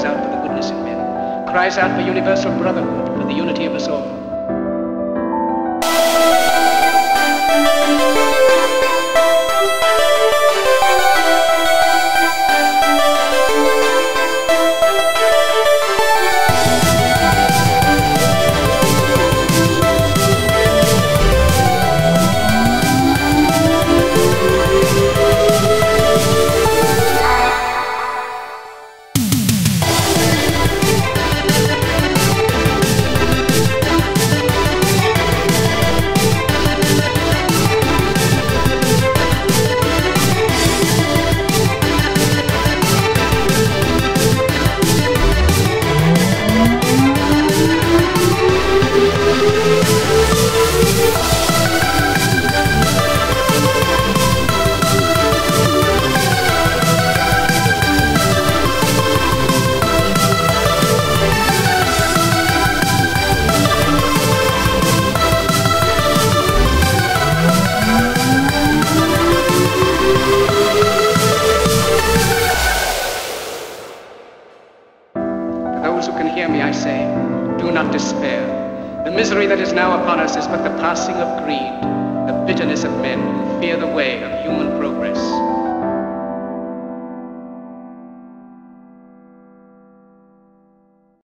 cries out for the goodness in men, cries out for universal brotherhood, for the unity of us all. Those who can hear me, I say, do not despair. The misery that is now upon us is but the passing of greed, the bitterness of men who fear the way of human progress.